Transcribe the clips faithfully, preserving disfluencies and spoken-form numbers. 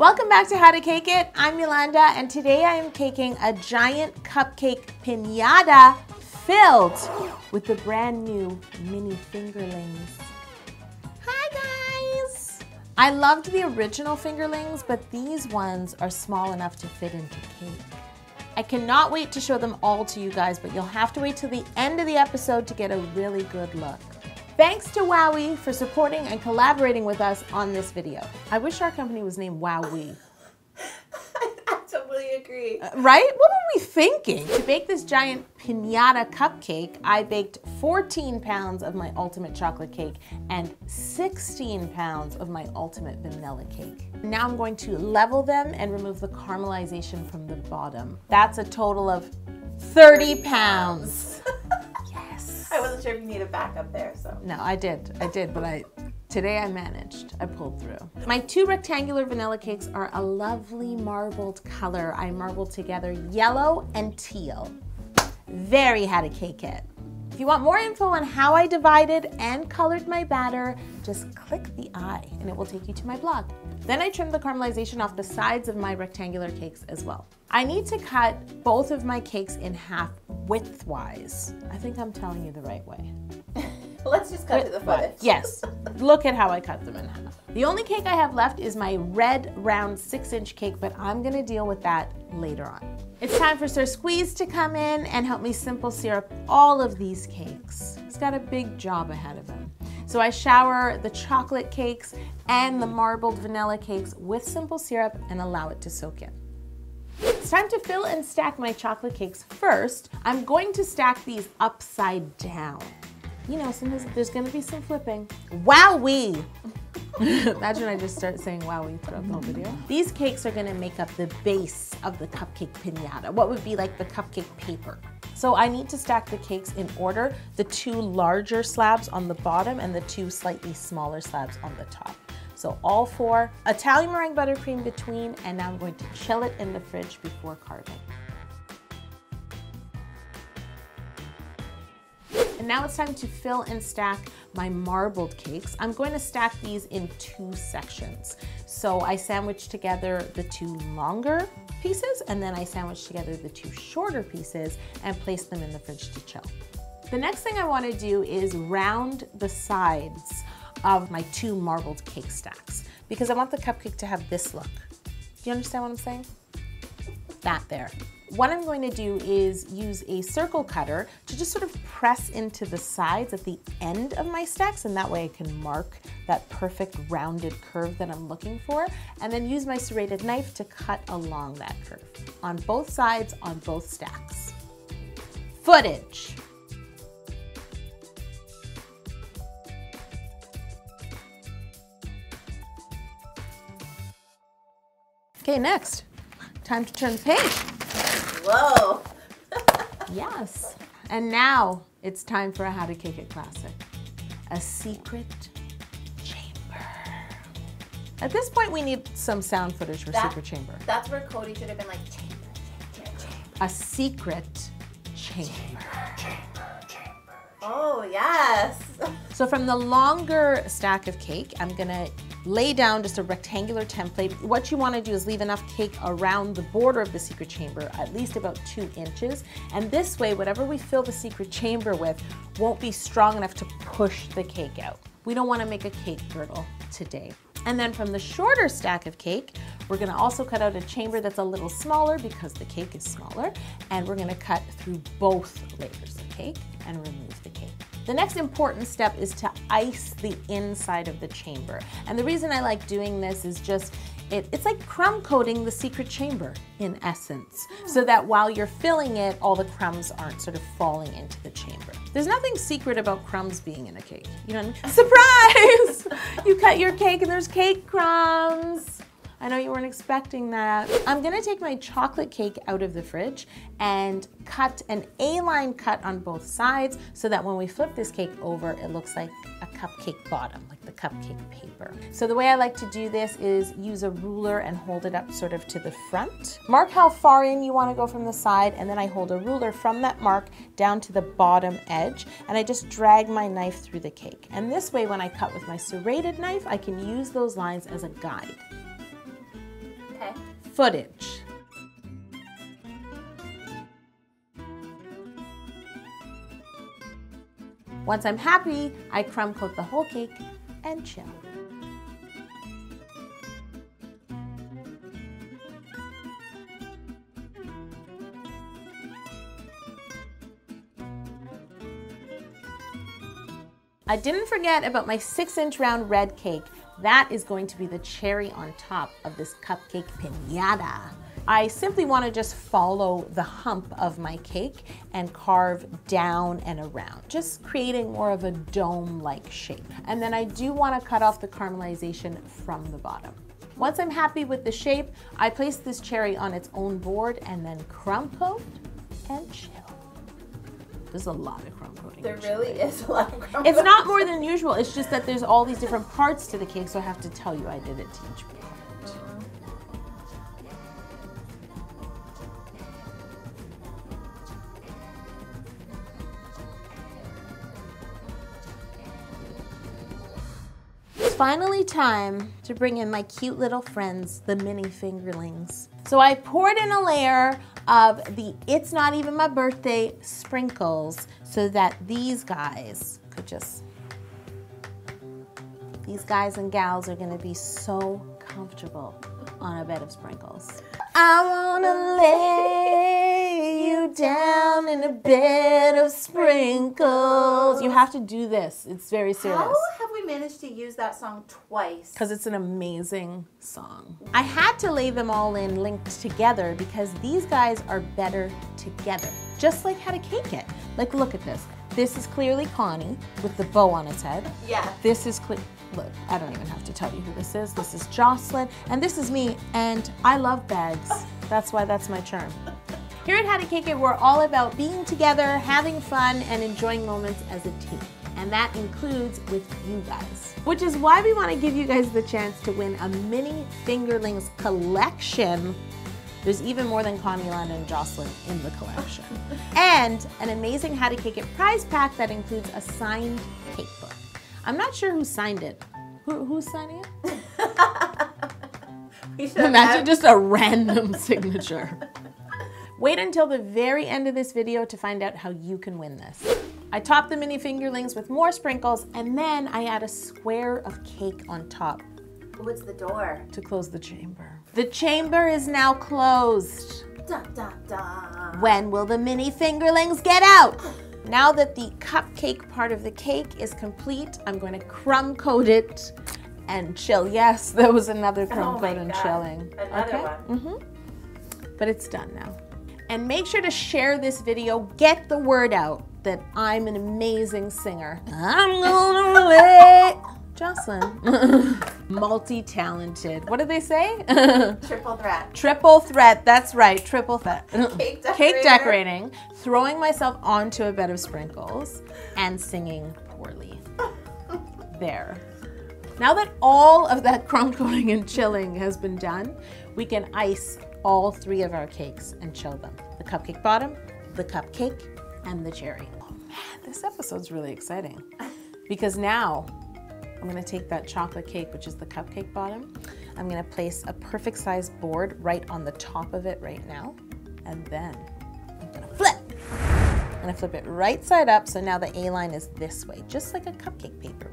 Welcome back to How to Cake It. I'm Yolanda, and today I am caking a giant cupcake piñata filled with the brand new mini Fingerlings. Hi guys! I loved the original Fingerlings, but these ones are small enough to fit into cake. I cannot wait to show them all to you guys, but you'll have to wait till the end of the episode to get a really good look. Thanks to WowWee for supporting and collaborating with us on this video. I wish our company was named WowWee. I totally agree. Uh, right? What were we thinking? To bake this giant piñata cupcake, I baked fourteen pounds of my ultimate chocolate cake and sixteen pounds of my ultimate vanilla cake. Now I'm going to level them and remove the caramelization from the bottom. That's a total of thirty pounds. I wasn't sure if you needed a backup there, so. No, I did, I did, but I, today I managed, I pulled through. My two rectangular vanilla cakes are a lovely marbled color. I marbled together yellow and teal. Very How to Cake It. If you want more info on how I divided and colored my batter, just click the eye and it will take you to my blog. Then I trimmed the caramelization off the sides of my rectangular cakes as well. I need to cut both of my cakes in half widthwise. I think I'm telling you the right way. Let's just cut to the footage. Yes, look at how I cut them in half. The only cake I have left is my red round six inch cake, but I'm gonna deal with that later on. It's time for Sir Squeeze to come in and help me simple syrup all of these cakes. He's got a big job ahead of him. So I shower the chocolate cakes and the marbled vanilla cakes with simple syrup and allow it to soak in. It's time to fill and stack my chocolate cakes first. I'm going to stack these upside down. You know, sometimes there's gonna be some flipping. Wowee! Imagine I just start saying wowee throughout the whole video. These cakes are gonna make up the base of the cupcake piñata, what would be like the cupcake paper. So I need to stack the cakes in order, the two larger slabs on the bottom and the two slightly smaller slabs on the top. So all four, Italian meringue buttercream between, and now I'm going to chill it in the fridge before carving. And now it's time to fill and stack my marbled cakes. I'm going to stack these in two sections. So I sandwich together the two longer pieces, and then I sandwich together the two shorter pieces and place them in the fridge to chill. The next thing I want to do is round the sides of my two marbled cake stacks because I want the cupcake to have this look. Do you understand what I'm saying? That there. What I'm going to do is use a circle cutter to just sort of press into the sides at the end of my stacks, and that way I can mark that perfect rounded curve that I'm looking for, and then use my serrated knife to cut along that curve on both sides, on both stacks. Footage. Okay, next, time to turn the page. Whoa. Yes. And now it's time for a How to Cake It classic. A secret chamber. At this point, we need some sound footage for that, secret chamber. That's where Cody should have been like, chamber, chamber, chamber. A secret chamber. Chamber, chamber, chamber. Oh, yes. So from the longer stack of cake, I'm gonna lay down just a rectangular template. What you want to do is leave enough cake around the border of the secret chamber, at least about two inches. And this way, whatever we fill the secret chamber with won't be strong enough to push the cake out. We don't want to make a cake girdle today. And then from the shorter stack of cake, we're going to also cut out a chamber that's a little smaller because the cake is smaller. And we're going to cut through both layers of cake and remove the cake. The next important step is to ice the inside of the chamber. And the reason I like doing this is just, it, it's like crumb coating the secret chamber in essence, so that while you're filling it, all the crumbs aren't sort of falling into the chamber. There's nothing secret about crumbs being in a cake. You know, surprise! You cut your cake and there's cake crumbs. I know you weren't expecting that. I'm gonna take my chocolate cake out of the fridge and cut an A-line cut on both sides so that when we flip this cake over, it looks like a cupcake bottom, like the cupcake paper. So the way I like to do this is use a ruler and hold it up sort of to the front. Mark how far in you wanna go from the side, and then I hold a ruler from that mark down to the bottom edge, and I just drag my knife through the cake. And this way, when I cut with my serrated knife, I can use those lines as a guide. Okay. Footage. Once I'm happy, I crumb coat the whole cake and chill. I didn't forget about my six inch round red cake. That is going to be the cherry on top of this cupcake piñata. I simply want to just follow the hump of my cake and carve down and around, just creating more of a dome-like shape. And then I do want to cut off the caramelization from the bottom. Once I'm happy with the shape, I place this cherry on its own board and then crumb coat and chill. There's a lot of crumb coating. There really is a lot of crumb coating. It's not more than usual, it's just that there's all these different parts to the cake, so I have to tell you I did it to each part. Finally time to bring in my cute little friends, the mini fingerlings. So I poured in a layer of the It's Not Even My Birthday sprinkles so that these guys could just, these guys and gals are gonna be so comfortable on a bed of sprinkles. I wanna lay you down in a bed of sprinkles. You have to do this, it's very serious. How have we managed to use that song twice? Because it's an amazing song. I had to lay them all in linked together because these guys are better together. Just like How to Cake It. Like look at this. This is clearly Connie with the bow on its head. Yeah. This is clear. Look, I don't even have to tell you who this is. This is Jocelyn, and this is me, and I love bags. That's why that's my charm. Here at How to Cake It, we're all about being together, having fun, and enjoying moments as a team. And that includes with you guys. Which is why we want to give you guys the chance to win a mini fingerlings collection. There's even more than Connie, Lana, and Jocelyn in the collection. And an amazing How to Cake It prize pack that includes a signed cake book. I'm not sure who signed it. Who, who's signing it? we Imagine have... just a random signature. Wait until the very end of this video to find out how you can win this. I top the mini fingerlings with more sprinkles and then I add a square of cake on top. What's the door? To close the chamber. The chamber is now closed. Da, da, da. When will the mini fingerlings get out? Now that the cupcake part of the cake is complete, I'm going to crumb coat it and chill. Yes, there was another crumb oh coat and God. chilling. Another okay? one. Mm-hmm. But it's done now. And make sure to share this video. Get the word out that I'm an amazing singer. I'm gonna let Jocelyn. Multi-talented. What did they say? Triple threat. Triple threat. That's right. Triple threat. Cake decorating. Cake decorating. Throwing myself onto a bed of sprinkles and singing poorly. There. Now that all of that crumb coating and chilling has been done, we can ice all three of our cakes and chill them. The cupcake bottom, the cupcake, and the cherry. Oh man, this episode's really exciting because now I'm gonna take that chocolate cake, which is the cupcake bottom. I'm gonna place a perfect size board right on the top of it right now. And then I'm gonna flip. I'm gonna flip it right side up. So now the A-line is this way, just like a cupcake paper.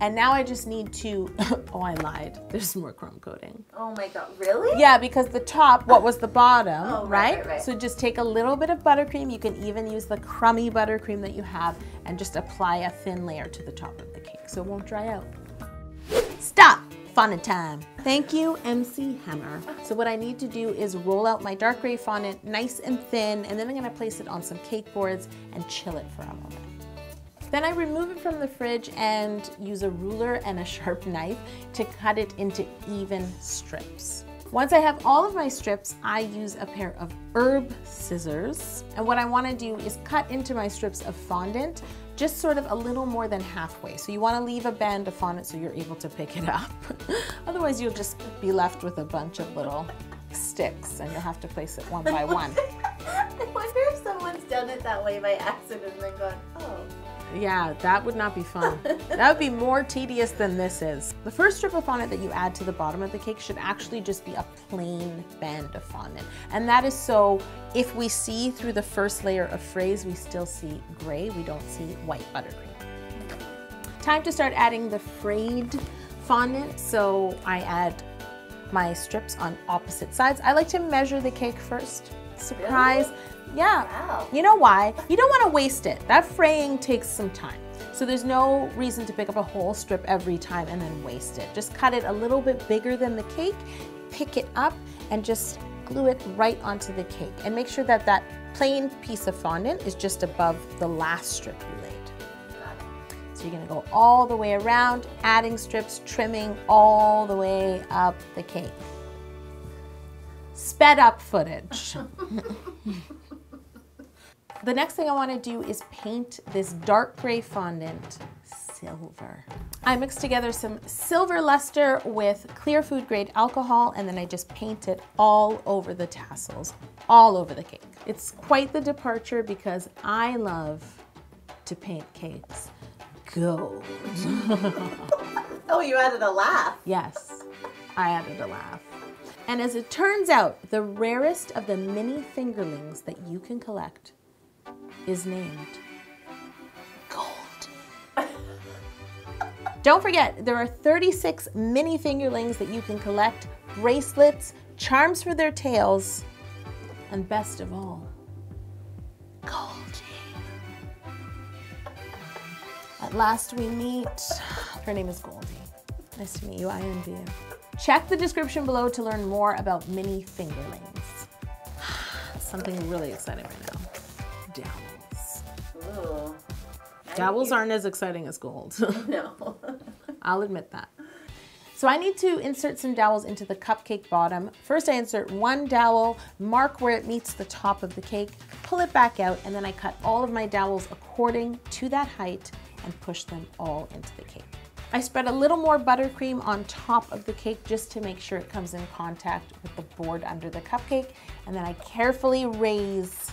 And now I just need to, oh, I lied. There's more crumb coating. Oh my God, really? Yeah, because the top, what was the bottom, oh, right? Right, right? So just take a little bit of buttercream. You can even use the crummy buttercream that you have and just apply a thin layer to the top of the cake so it won't dry out. Stop, fondant time. Thank you, M C Hammer. So what I need to do is roll out my dark gray fondant nice and thin, and then I'm gonna place it on some cake boards and chill it for a moment. Then I remove it from the fridge and use a ruler and a sharp knife to cut it into even strips. Once I have all of my strips, I use a pair of herb scissors. And what I wanna do is cut into my strips of fondant, just sort of a little more than halfway. So you wanna leave a band of fondant so you're able to pick it up. Otherwise you'll just be left with a bunch of little sticks and you'll have to place it one by one. I wonder if someone's done it that way by accident and then gone, oh. Yeah, that would not be fun. That would be more tedious than this is. The first strip of fondant that you add to the bottom of the cake should actually just be a plain band of fondant. And that is so if we see through the first layer of fraise, we still see gray, we don't see white buttercream. Time to start adding the frayed fondant, so I add my strips on opposite sides. I like to measure the cake first. Surprise. Really? Yeah. Wow. You know why? You don't want to waste it. That fraying takes some time. So there's no reason to pick up a whole strip every time and then waste it. Just cut it a little bit bigger than the cake, pick it up, and just glue it right onto the cake. And make sure that that plain piece of fondant is just above the last strip you laid. So you're gonna go all the way around, adding strips, trimming all the way up the cake. Sped up footage. The next thing I wanna do is paint this dark gray fondant silver. I mixed together some silver luster with clear food grade alcohol, and then I just paint it all over the tassels, all over the cake. It's quite the departure because I love to paint cakes gold. Oh, you added a laugh. Yes, I added a laugh. And as it turns out, the rarest of the mini fingerlings that you can collect is named Goldie. Don't forget, there are thirty-six mini fingerlings that you can collect, bracelets, charms for their tails, and best of all, Goldie. At last we meet. Her name is Goldie. Nice to meet you, I envy you. Check the description below to learn more about mini fingerlings. Something really exciting right now. Dowels. Ooh. Dowels aren't as exciting as gold. No. I'll admit that. So I need to insert some dowels into the cupcake bottom. First I insert one dowel, mark where it meets the top of the cake, pull it back out, and then I cut all of my dowels according to that height and push them all into the cake. I spread a little more buttercream on top of the cake just to make sure it comes in contact with the board under the cupcake, and then I carefully raise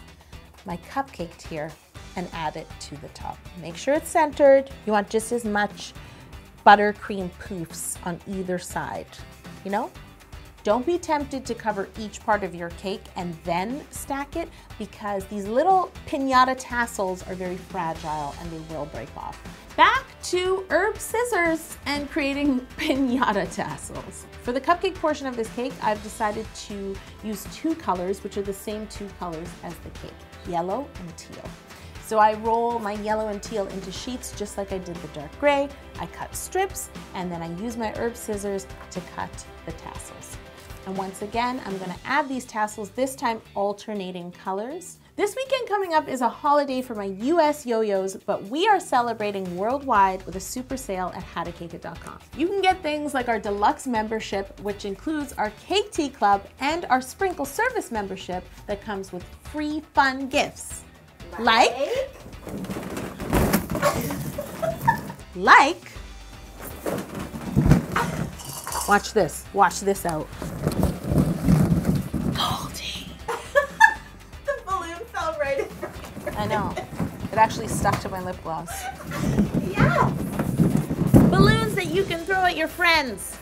my cupcake tier and add it to the top. Make sure it's centered. You want just as much buttercream poofs on either side, you know? Don't be tempted to cover each part of your cake and then stack it, because these little piñata tassels are very fragile and they will break off. Back to herb scissors and creating piñata tassels. For the cupcake portion of this cake, I've decided to use two colors, which are the same two colors as the cake, yellow and teal. So I roll my yellow and teal into sheets just like I did the dark gray. I cut strips, and then I use my herb scissors to cut the tassels. And once again, I'm gonna add these tassels, this time alternating colors. This weekend coming up is a holiday for my U S yo-yos, but we are celebrating worldwide with a super sale at how to cake it dot com. You can get things like our deluxe membership, which includes our Cake Tea Club and our Sprinkle Service membership that comes with free fun gifts. Like, like, watch this, watch this out. Goldie. The balloon fell right in front of her. I know, it actually stuck to my lip gloss. Yeah. Balloons that you can throw at your friends.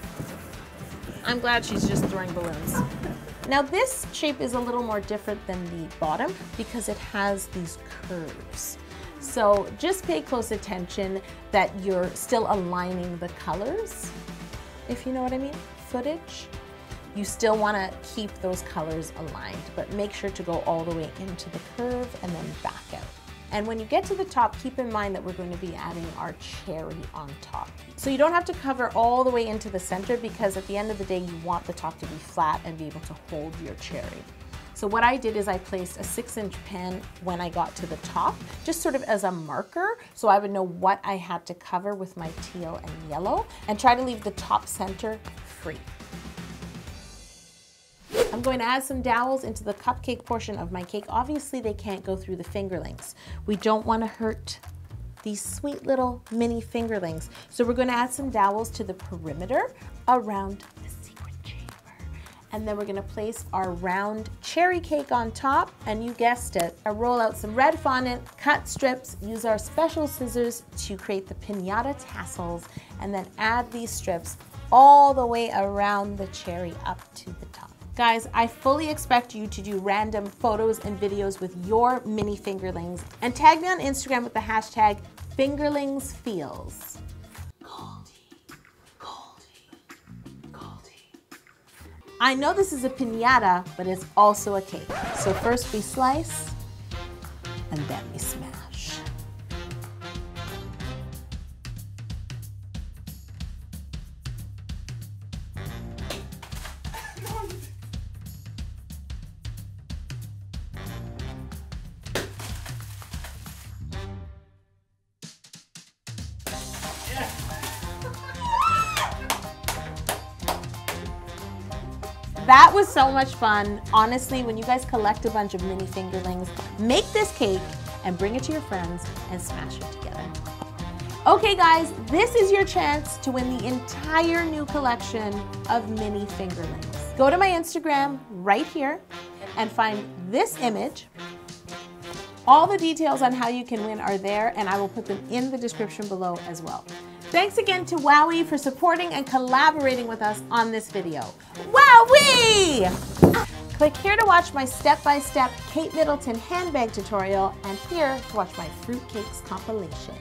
I'm glad she's just throwing balloons. Now this shape is a little more different than the bottom because it has these curves. So just pay close attention that you're still aligning the colors, if you know what I mean, footage. You still wanna keep those colors aligned, but make sure to go all the way into the curve and then back out. And when you get to the top, keep in mind that we're going to be adding our cherry on top. So you don't have to cover all the way into the center, because at the end of the day, you want the top to be flat and be able to hold your cherry. So what I did is I placed a six inch pen when I got to the top, just sort of as a marker, so I would know what I had to cover with my teal and yellow, and try to leave the top center free. I'm going to add some dowels into the cupcake portion of my cake. Obviously, they can't go through the fingerlings. We don't want to hurt these sweet little mini fingerlings. So we're going to add some dowels to the perimeter around the secret chamber. and then we're gonna place our round cherry cake on top, and you guessed it. I roll out some red fondant, cut strips, use our special scissors to create the piñata tassels, and then add these strips all the way around the cherry up to the top. Guys, I fully expect you to do random photos and videos with your mini fingerlings, and tag me on Instagram with the hashtag fingerlingsfeels. I know this is a piñata, but it's also a cake. So first we slice, and then we smash. That was so much fun. Honestly, when you guys collect a bunch of mini fingerlings, make this cake and bring it to your friends and smash it together. Okay guys, this is your chance to win the entire new collection of mini fingerlings. Go to my Instagram right here and find this image. All the details on how you can win are there, and I will put them in the description below as well. Thanks again to WowWee for supporting and collaborating with us on this video. WowWee! Click here to watch my step-by-step Kate Middleton handbag tutorial, and here to watch my fruitcakes compilation.